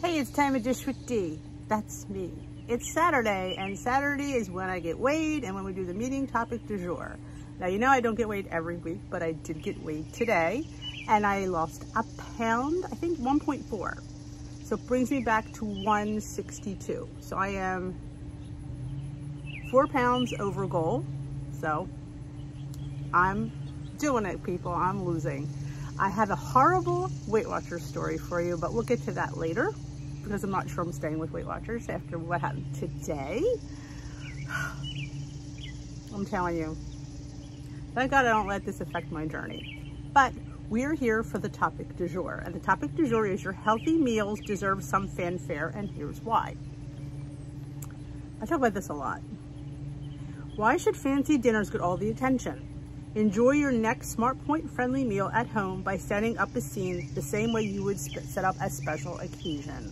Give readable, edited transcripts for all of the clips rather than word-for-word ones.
Hey, it's time to dish with D. That's me. It's Saturday, and Saturday is when I get weighed and when we do the meeting topic du jour. Now, you know I don't get weighed every week, but I did get weighed today, and I lost a pound, I think 1.4. So it brings me back to 162. So I am 4 pounds over goal. So I'm doing it, people. I'm losing. I have a horrible Weight Watchers story for you, but we'll get to that later because I'm not sure I'm staying with Weight Watchers after what happened today. I'm telling you, thank God I don't let this affect my journey. But we're here for the topic du jour, and the topic du jour is your healthy meals deserve some fanfare, and here's why. I talk about this a lot. Why should fancy dinners get all the attention? Enjoy your next smart point friendly meal at home by setting up a scene the same way you would set up a special occasion.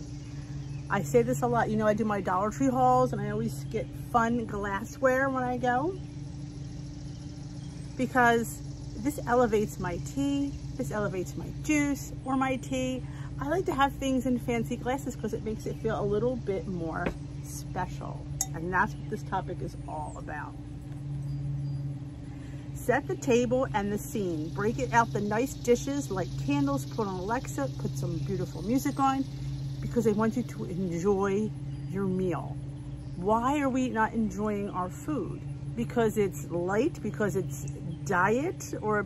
I say this a lot. You know, I do my Dollar Tree hauls and I always get fun glassware when I go because this elevates my tea, this elevates my juice or my tea. I like to have things in fancy glasses because it makes it feel a little bit more special. And that's what this topic is all about. Set the table and the scene. Break it out the nice dishes, light candles, put on Alexa, put some beautiful music on, because they want you to enjoy your meal. Why are we not enjoying our food? Because it's light, because it's diet, or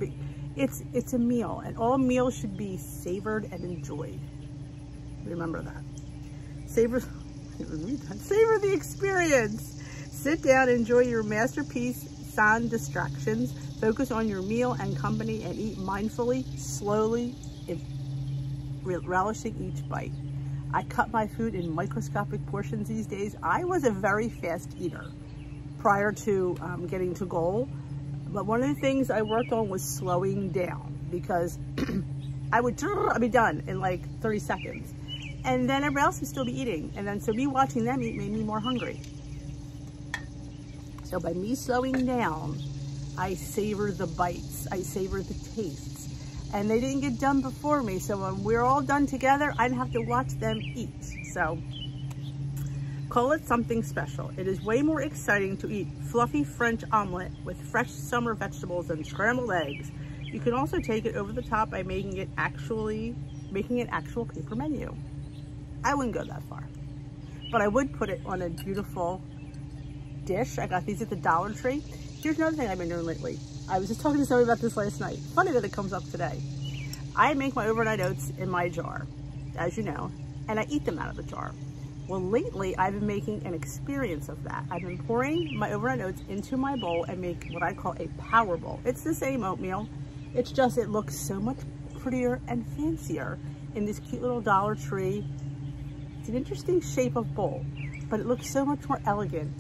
it's a meal. And all meals should be savored and enjoyed. Remember that. Savor the experience. Sit down, enjoy your masterpiece, sans distractions. Focus on your meal and company and eat mindfully, slowly, relishing each bite. I cut my food in microscopic portions these days. I was a very fast eater prior to getting to goal. But one of the things I worked on was slowing down because I'd be done in like 30 seconds. And then everybody else would still be eating. And then so me watching them eat made me more hungry. So by me slowing down, I savor the bites, I savor the tastes. And they didn't get done before me. So when we're all done together, I'd have to watch them eat. So call it something special. It is way more exciting to eat fluffy French omelet with fresh summer vegetables and scrambled eggs. You can also take it over the top by making an actual paper menu. I wouldn't go that far, but I would put it on a beautiful dish. I got these at the Dollar Tree. Here's another thing I've been doing lately. I was just talking to somebody about this last night. Funny that it comes up today. I make my overnight oats in my jar, as you know, and I eat them out of the jar. Well, lately I've been making an experience of that. I've been pouring my overnight oats into my bowl and make what I call a power bowl. It's the same oatmeal. It's just, it looks so much prettier and fancier in this cute little Dollar Tree. It's an interesting shape of bowl, but it looks so much more elegant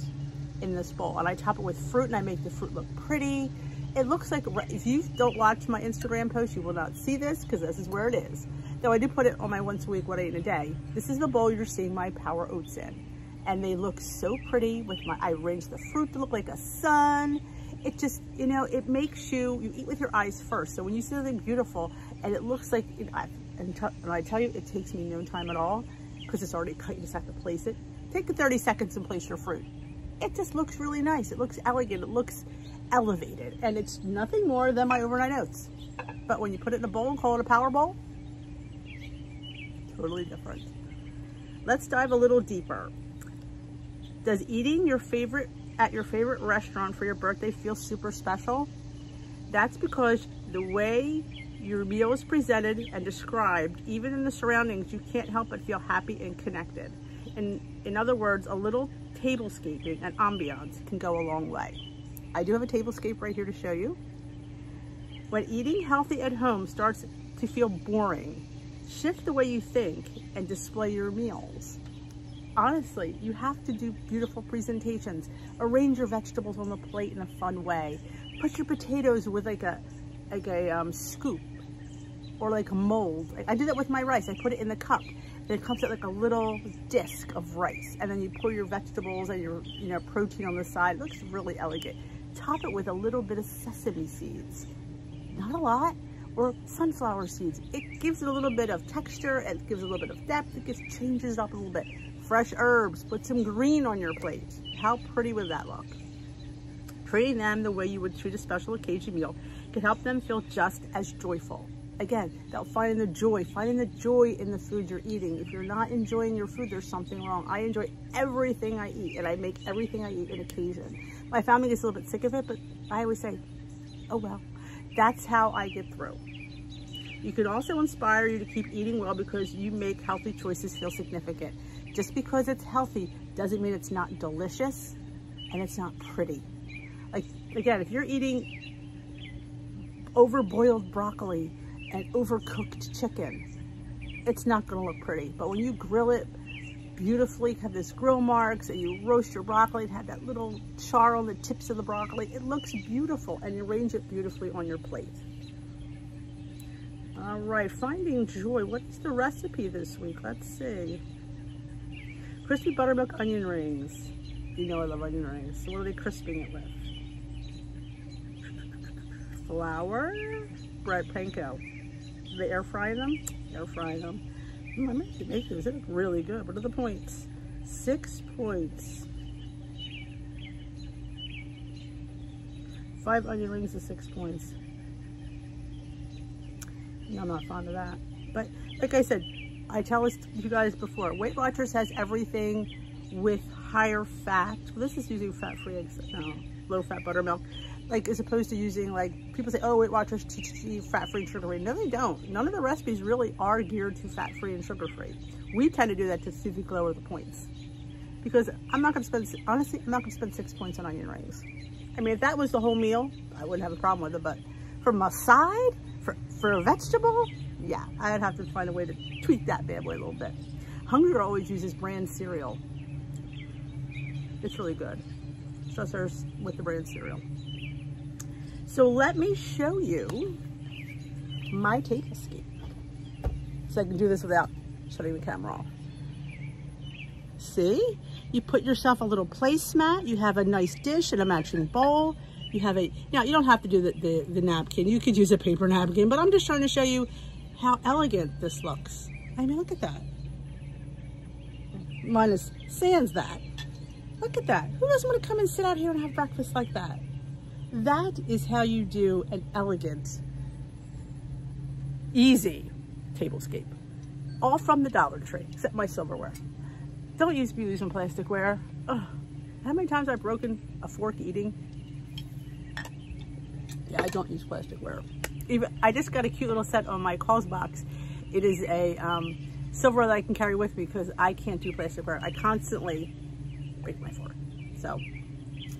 in this bowl. And I top it with fruit and I make the fruit look pretty. It looks like, if you don't watch my Instagram post, you will not see this because this is where it is. Though I do put it on my once a week, what I eat in a day. This is the bowl you're seeing my power oats in. And they look so pretty with I arranged the fruit to look like a sun. It just, you know, it makes you eat with your eyes first. So when you see something beautiful and it looks like, you know, and I tell you, it takes me no time at all, because it's already cut, you just have to place it. Take the 30 seconds and place your fruit. It just looks really nice. It looks elegant, it looks elevated, and it's nothing more than my overnight oats. But when you put it in a bowl and call it a power bowl, totally different. Let's dive a little deeper. Does eating at your favorite restaurant for your birthday feel super special? That's because the way your meal is presented and described, even in the surroundings, you can't help but feel happy and connected. And in other words, a little tablescaping and ambiance can go a long way. I do have a tablescape right here to show you. When eating healthy at home starts to feel boring, shift the way you think and display your meals. Honestly, you have to do beautiful presentations. Arrange your vegetables on the plate in a fun way. Put your potatoes with like a scoop. Or like a mold. I do that with my rice. I put it in the cup. Then it comes out like a little disc of rice. And then you pour your vegetables and your protein on the side. It looks really elegant. top it with a little bit of sesame seeds. Not a lot, or sunflower seeds. It gives it a little bit of texture, it gives it a little bit of depth, it just changes it up a little bit. Fresh herbs, put some green on your plate. How pretty would that look? Treating them the way you would treat a special occasion meal can help them feel just as joyful. Again, they'll finding the joy in the food you're eating. If you're not enjoying your food, there's something wrong. I enjoy everything I eat, and I make everything I eat an occasion. My family gets a little bit sick of it, but I always say, oh well, that's how I get through. You can also inspire you to keep eating well because you make healthy choices feel significant. Just because it's healthy doesn't mean it's not delicious and it's not pretty. Like, again, if you're eating overboiled broccoli and overcooked chicken, it's not gonna look pretty. But when you grill it beautifully, have this grill marks, and you roast your broccoli and have that little char on the tips of the broccoli, it looks beautiful, and you arrange it beautifully on your plate. All right, finding joy. What's the recipe this week? Let's see. Crispy buttermilk onion rings. You know I love onion rings. So what are they crisping it with? Flour, bread, panko. They air fry them? Air fry them. Ooh, I might make those. They look really good. What are the points? 6 points. 5 onion rings is 6 points. No, I'm not fond of that. But like I said, I tell you guys before, Weight Watchers has everything with higher fat. Well, this is using fat-free eggs. No, low-fat buttermilk. Like, as opposed to using, like, people say, oh, Weight Watchers teach fat-free and sugar-free. No, they don't. None of the recipes really are geared to fat-free and sugar-free. We tend to do that to see if we can lower the points. Because I'm not going to spend, honestly, I'm not going to spend 6 points on onion rings. I mean, if that was the whole meal, I wouldn't have a problem with it. But from a side, for a vegetable, yeah, I'd have to find a way to tweak that bad boy a little bit. Hungry Girl always uses bran cereal. It's really good. Trust hers with the bran cereal. So let me show you my table scape. So I can do this without shutting the camera off. See? You put yourself a little placemat. You have a nice dish and a matching bowl. You have a, now you don't have to do the napkin. You could use a paper napkin, but I'm just trying to show you how elegant this looks. I mean, look at that. Minus sans that. Look at that. Who doesn't want to come and sit out here and have breakfast like that? That is how you do an elegant, easy tablescape. All from the Dollar Tree, except my silverware. Don't use be using plasticware. Ugh. How many times I've broken a fork eating? Yeah, I don't use plasticware. Even I just got a cute little set on my calls box. It is a silverware that I can carry with me because I can't do plasticware. I constantly break my fork. So,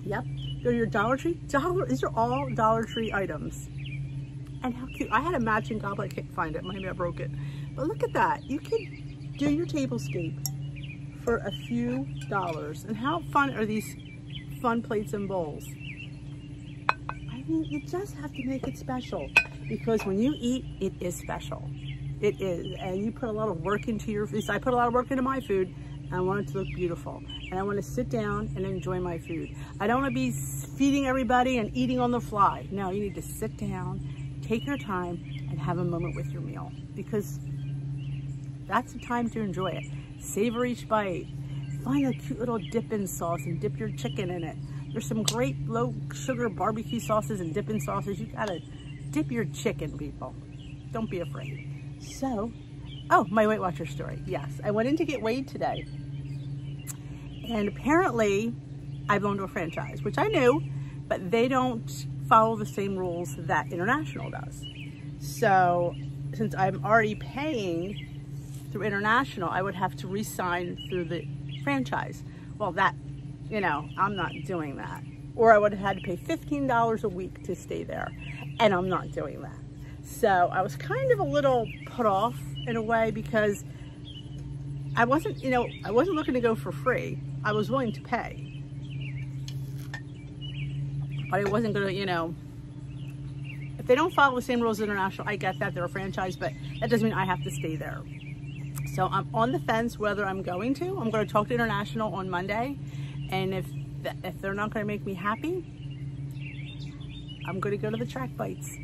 yep. Go to your Dollar Tree. These are all Dollar Tree items. And how cute. I had a matching goblet. I can't find it. Maybe I broke it. But look at that. You can do your tablescape for a few dollars. And how fun are these fun plates and bowls? I mean, you just have to make it special. Because when you eat, it is special. It is. And you put a lot of work into your food. So I put a lot of work into my food. I want it to look beautiful. And I want to sit down and enjoy my food. I don't want to be feeding everybody and eating on the fly. No, you need to sit down, take your time, and have a moment with your meal. Because that's the time to enjoy it. Savor each bite. Find a cute little dipping sauce and dip your chicken in it. There's some great low sugar barbecue sauces and dipping sauces. You gotta dip your chicken, people. Don't be afraid. So, oh, my Weight Watcher story. Yes, I went in to get weighed today. And apparently, I belong to a franchise, which I knew, but they don't follow the same rules that International does. So, since I'm already paying through International, I would have to re-sign through the franchise. Well, that, you know, I'm not doing that. Or I would have had to pay $15 a week to stay there, and I'm not doing that. So, I was kind of a little put off in a way because I wasn't, you know, I wasn't looking to go for free. I was willing to pay. But I wasn't going to, you know, if they don't follow the same rules as International, I get that, they're a franchise, but that doesn't mean I have to stay there. So I'm on the fence whether I'm going to. I'm going to talk to International on Monday, and if they're not going to make me happy, I'm going to go to the track bites.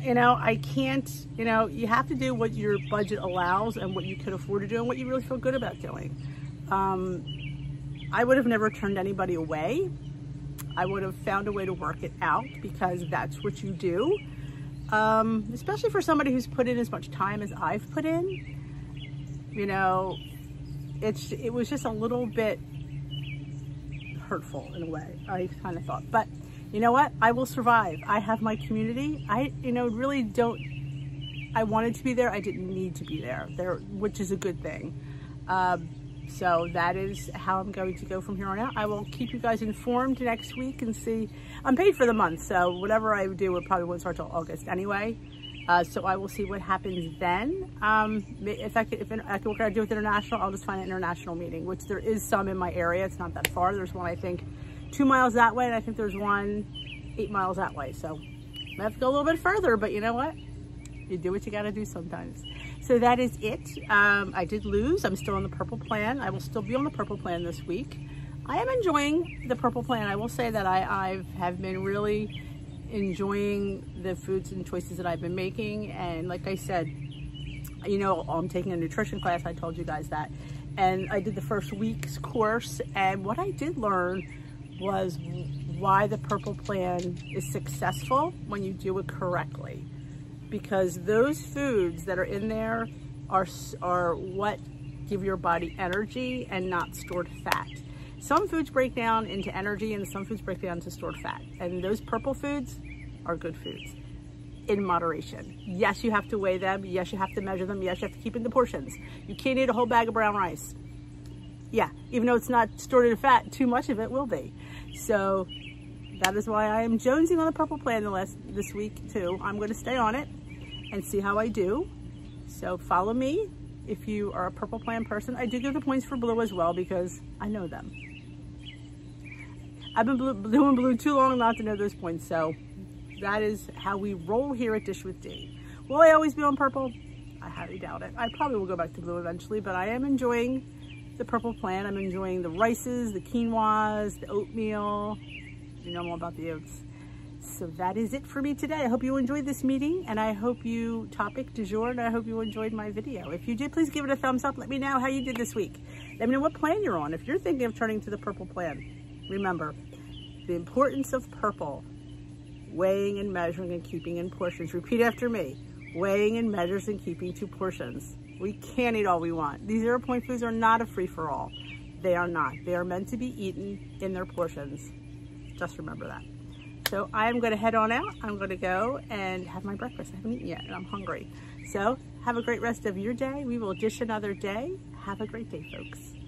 You know, I can't, you know, you have to do what your budget allows and what you can afford to do and what you really feel good about doing. I would have never turned anybody away. I would have found a way to work it out because that's what you do. Especially for somebody who's put in as much time as I've put in, you know, it was just a little bit hurtful in a way, I kind of thought. But you know what? I will survive. I have my community. I wanted to be there. I didn't need to be there, which is a good thing. So that is how I'm going to go from here on out. I will keep you guys informed next week and see. I'm paid for the month, so whatever I do, it probably won't start till August anyway. So I will see what happens then. If I can work out to do with international, I'll just find an international meeting, which there is some in my area. It's not that far. There's one, I think, 2 miles that way, and I think there's one 8 miles that way. So I have to go a little bit further, but you know what? You do what you gotta do sometimes. So that is it. I did lose. I'm still on the purple plan. I will still be on the purple plan this week. I am enjoying the purple plan. I will say that I have been really enjoying the foods and choices that I've been making. And like I said, you know, I'm taking a nutrition class. I told you guys that. And I did the first week's course. And what I did learn was why the purple plan is successful when you do it correctly. Because those foods that are in there are what give your body energy and not stored fat. Some foods break down into energy and some foods break down into stored fat. And those purple foods are good foods in moderation. Yes, you have to weigh them. Yes, you have to measure them. Yes, you have to keep in the portions. You can't eat a whole bag of brown rice. Yeah, even though it's not stored in fat, too much of it will be. So that is why I am jonesing on the purple plan this week too. I'm going to stay on it and see how I do. So follow me if you are a purple plan person. I do give the points for blue as well because I know them. I've been doing blue too long not to know those points. So that is how we roll here at Dish with D. Will I always be on purple? I highly doubt it. I probably will go back to blue eventually, but I am enjoying the purple plan. I'm enjoying the rices, the quinoas, the oatmeal. You know more about the oats. So that is it for me today. I hope you enjoyed this meeting and I hope you topic du jour and I hope you enjoyed my video. If you did, please give it a thumbs up. Let me know how you did this week. Let me know what plan you're on. If you're thinking of turning to the purple plan, remember the importance of purple, weighing and measuring and keeping in portions. Repeat after me, weighing and measures and keeping to portions. We can't eat all we want. These 0 point foods are not a free for all. They are not. They are meant to be eaten in their portions. Just remember that. So I'm going to head on out. I'm going to go and have my breakfast. I haven't eaten yet and I'm hungry. So have a great rest of your day. We will dish another day. Have a great day, folks.